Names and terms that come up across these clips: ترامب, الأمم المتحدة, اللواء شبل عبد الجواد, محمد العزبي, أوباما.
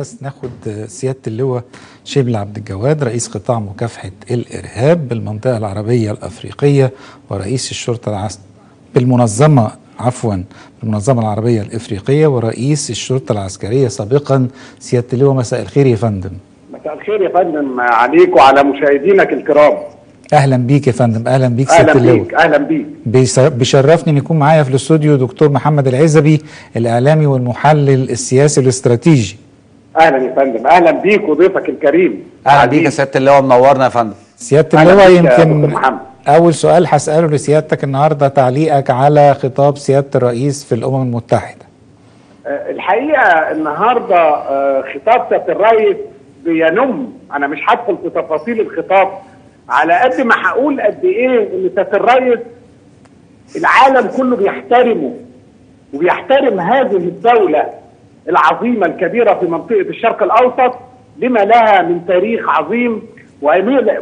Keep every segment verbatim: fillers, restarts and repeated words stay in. بس ناخد سيادة اللواء شبل عبد الجواد رئيس قطاع مكافحة الإرهاب بالمنطقة العربية الأفريقية ورئيس الشرطة العسكرية بالمنظمة عفوا بالمنظمة العربية الأفريقية ورئيس الشرطة العسكرية سابقا. سيادة اللواء مساء الخير يا فندم. مساء الخير يا فندم عليك وعلى مشاهدينك الكرام. اهلا بيك يا فندم. اهلا بيك سيادة اللواء. اهلا بيك. بيشرفني ان يكون معايا في الاستوديو دكتور محمد العزبي الاعلامي والمحلل السياسي الاستراتيجي. اهلا يا فندم. اهلا بيك وضيفك الكريم. اهلا بيك يا سيادة اللواء منورنا يا فندم. سيادة اللواء يمكن اول سؤال هساله لسيادتك النهارده تعليقك على خطاب سيادة الرئيس في الامم المتحدة. الحقيقه النهارده خطاب سيادة الرئيس بينم، انا مش هدخل في تفاصيل الخطاب على قد ما هقول قد ايه ان سيادة الرئيس العالم كله بيحترمه وبيحترم هذه الدولة العظيمة الكبيرة في منطقة الشرق الأوسط لما لها من تاريخ عظيم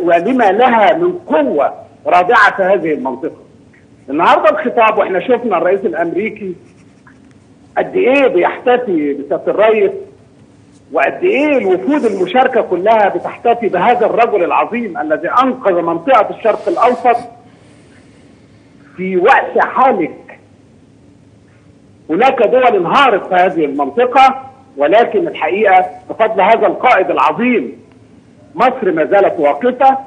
ولما لها من قوة رادعة في هذه المنطقة. النهارده الخطاب واحنا شفنا الرئيس الأمريكي قد ايه بيحتفي بسيادة الرئيس وقد ايه الوفود المشاركه كلها بتحتفي بهذا الرجل العظيم الذي انقذ منطقه الشرق الاوسط في وقت حالك. هناك دول انهارت في هذه المنطقه ولكن الحقيقه بفضل هذا القائد العظيم مصر ما زالت واقفه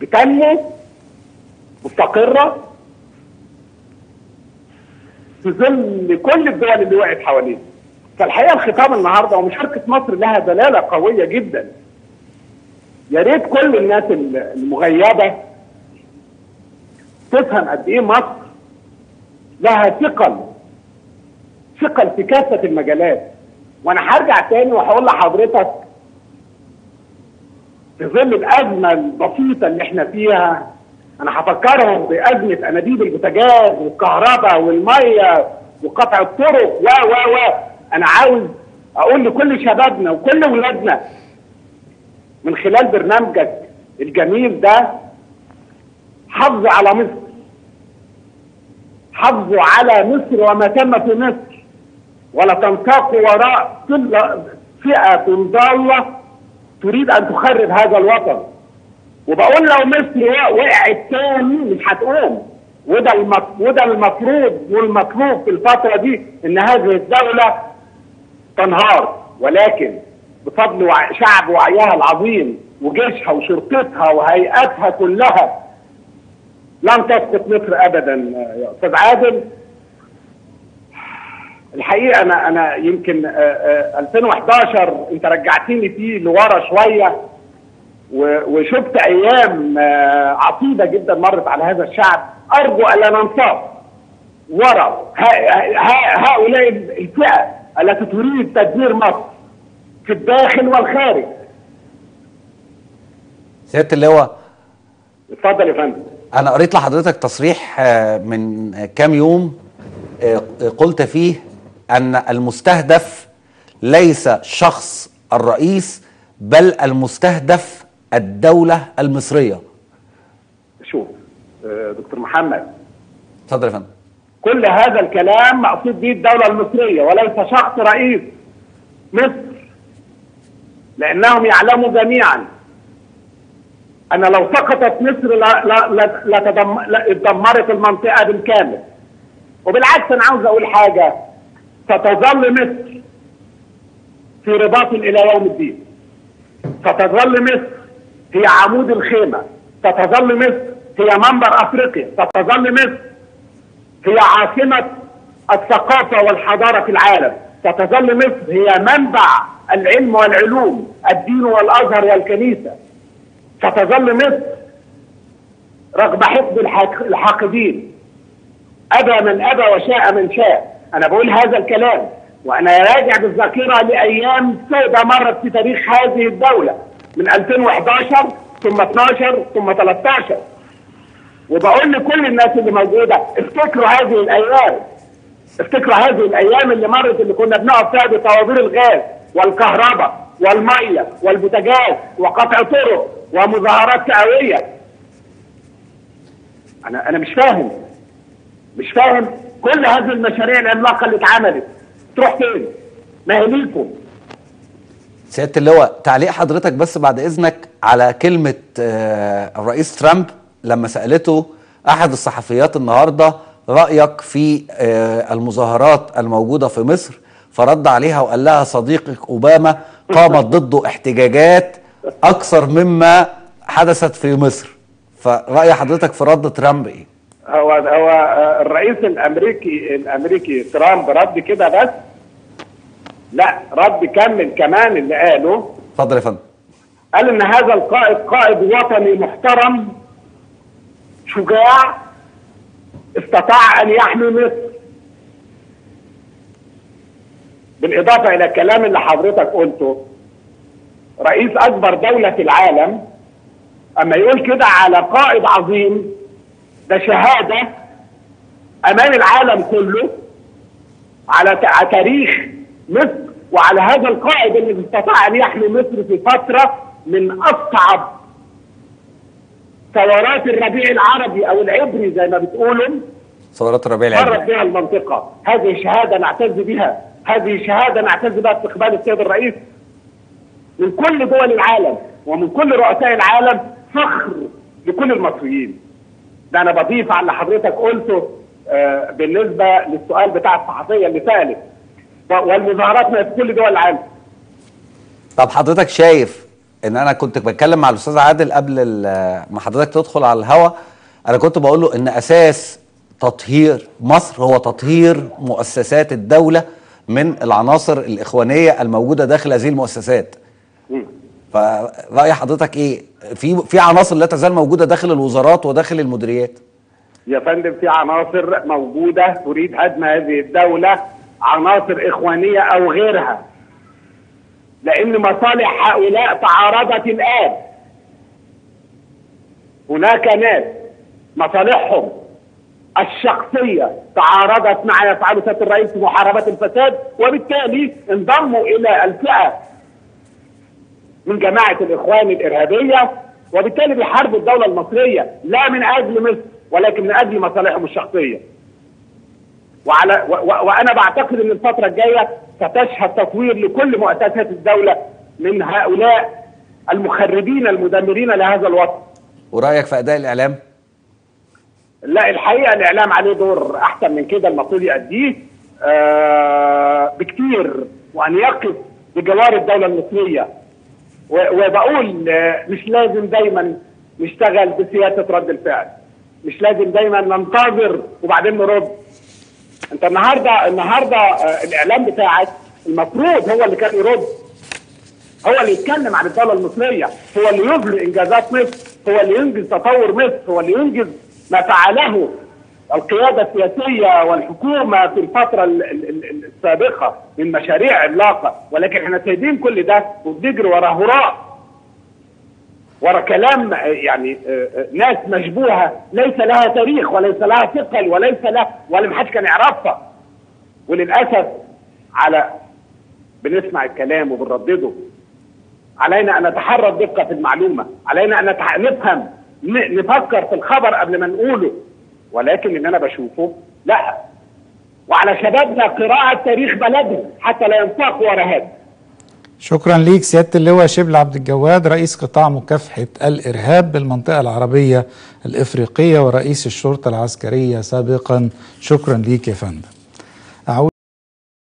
بتنمو مستقره في ظل كل الدول اللي وقعت حوالينا. فالحقيقه الخطاب النهارده ومشاركه مصر لها دلاله قويه جدا. يا ريت كل الناس المغيبه تفهم قد ايه مصر لها ثقل ثقل في كافه المجالات. وانا هرجع تاني وهقول لحضرتك في ظل الازمه البسيطه اللي احنا فيها انا هفكرهم بازمه انابيب البوتاجاز والكهرباء والميه وقطع الطرق و و و أنا عاوز أقول لكل شبابنا وكل ولادنا من خلال برنامجك الجميل ده حافظوا على مصر. حافظوا على مصر وما تم في مصر ولا تنساقوا وراء كل فئة ضالة تريد أن تخرب هذا الوطن. وبقول لو مصر وقعت تاني مش هتقوم. وده وده المفروض والمطلوب في الفترة دي إن هذه الدولة تنهار ولكن بفضل شعب وعيها العظيم وجيشها وشرطتها وهيئاتها كلها لن تسقط مصر ابدا يا استاذ عادل. الحقيقه انا انا يمكن ألفين وأحد عشر انت رجعتني فيه لورا شويه وشفت ايام عصيبه جدا مرت على هذا الشعب. ارجو الا ننساق ورا هؤلاء الفئه التي تريد تدمير مصر في الداخل والخارج. سيادة اللواء اتفضل يا فندم. انا قريت لحضرتك تصريح من كام يوم قلت فيه ان المستهدف ليس شخص الرئيس بل المستهدف الدولة المصرية. شوف دكتور محمد. اتفضل يا فندم. كل هذا الكلام مقصود به الدولة المصرية وليس شخص رئيس مصر لأنهم يعلموا جميعا أن لو سقطت مصر لاتدمرت المنطقة بالكامل. وبالعكس أنا عاوز أقول حاجة، ستظل مصر في رباط إلى يوم الدين. ستظل مصر هي عمود الخيمة. ستظل مصر هي منبر أفريقيا. ستظل مصر هي عاصمة الثقافة والحضارة في العالم. ستظل مصر هي منبع العلم والعلوم، الدين والأزهر والكنيسة. ستظل مصر رغم حقد الحاقدين، أبى من أبى وشاء من شاء. أنا بقول هذا الكلام وأنا راجع بالذاكرة لأيام سوداء مرت في تاريخ هذه الدولة من ألفين وأحد عشر ثم اثناشر ثم ثلاثة عشر. وبقول لكل الناس اللي موجوده افتكروا هذه الايام. افتكروا هذه الايام اللي مرت اللي كنا بنقف فيها بطوابير الغاز والكهرباء والميه والبوتاجاز وقطع طرق ومظاهرات شعبيه. انا انا مش فاهم. مش فاهم كل هذه المشاريع العملاقه اللي اتعملت تروح فين؟ ما هي ليكم. سيادة اللواء، تعليق حضرتك بس بعد إذنك على كلمة الرئيس ترامب لما سألته أحد الصحفيات النهاردة رأيك في المظاهرات الموجودة في مصر، فرد عليها وقال لها صديقك أوباما قامت ضده احتجاجات أكثر مما حدثت في مصر. فرأي حضرتك في رد ترامب إيه؟ هو هو الرئيس الأمريكي الأمريكي ترامب رد كده بس؟ لا، رد كمل كمان اللي قاله. اتفضل يا فندم. قال ان هذا القائد قائد وطني محترم شجاع استطاع ان يحمي مصر. بالاضافه الى الكلام اللي حضرتك قلته، رئيس اكبر دوله في العالم اما يقول كده على قائد عظيم، ده شهاده امام العالم كله على تاريخ مصر وعلى هذا القائد اللي استطاع ان يحمي مصر في فتره من اصعب ثورات الربيع العربي او العبري زي ما بتقولوا. ثورات الربيع العربي مرت بها المنطقه، هذه شهاده نعتز بها، هذه شهاده نعتز بها باستقبال السيد الرئيس من كل دول العالم ومن كل رؤساء العالم، فخر لكل المصريين. ده انا بضيف على اللي حضرتك قلته آه بالنسبه للسؤال بتاع الصحفيه اللي سالت، والمظاهرات في كل دول العالم. طب حضرتك شايف ان انا كنت بتكلم مع الاستاذ عادل قبل ما حضرتك تدخل على الهواء، انا كنت بقول له ان اساس تطهير مصر هو تطهير مؤسسات الدوله من العناصر الاخوانيه الموجوده داخل هذه المؤسسات. م. فرأي حضرتك ايه؟ في في عناصر لا تزال موجوده داخل الوزارات وداخل المديريات. يا فندم في عناصر موجوده تريد هدم هذه الدوله، عناصر إخوانية أو غيرها، لأن مصالح هؤلاء تعارضت الآن. هناك ناس مصالحهم الشخصية تعارضت مع يفعل سيادة الرئيس محاربة الفساد، وبالتالي انضموا إلى الفئة من جماعة الإخوان الإرهابية، وبالتالي بيحاربوا الدولة المصرية لا من أجل مصر ولكن من أجل مصالحهم الشخصية. وعلى وانا بعتقد ان الفتره الجايه ستشهد تطوير لكل مؤسسات الدوله من هؤلاء المخربين المدمرين لهذا الوطن. ورايك في اداء الاعلام؟ لا، الحقيقه الاعلام عليه دور احسن من كده المفروض يؤديه آه بكتير، وان يقف بجوار الدوله المصريه. وبقول مش لازم دايما نشتغل بسياسه رد الفعل، مش لازم دايما ننتظر وبعدين نرد. انت النهارده النهارده الاعلام بتاعك المفروض هو اللي كان يرد، هو اللي يتكلم عن الدوله المصريه، هو اللي يبرز انجازات مصر، هو اللي ينجز تطور مصر، هو اللي ينجز ما فعله القياده السياسيه والحكومه في الفتره السابقه من مشاريع عملاقه. ولكن احنا سايبين كل ده وبنجري ورا هراء، ورا كلام يعني ناس مشبوهه ليس لها تاريخ وليس لها ثقل وليس لها ولا محدش كان يعرفها. وللاسف على بنسمع الكلام وبنردده. علينا ان نتحرى دقه في المعلومه، علينا ان نفهم، نفكر في الخبر قبل ما نقوله. ولكن اللي انا بشوفه لا، وعلى شبابنا قراءه تاريخ بلدهم حتى لا ينساقوا ورا هذا. شكرا ليك سيادة اللواء شبل عبد الجواد، رئيس قطاع مكافحة الإرهاب بالمنطقة العربية الإفريقية ورئيس الشرطة العسكرية سابقا. شكرا ليك يا فندم.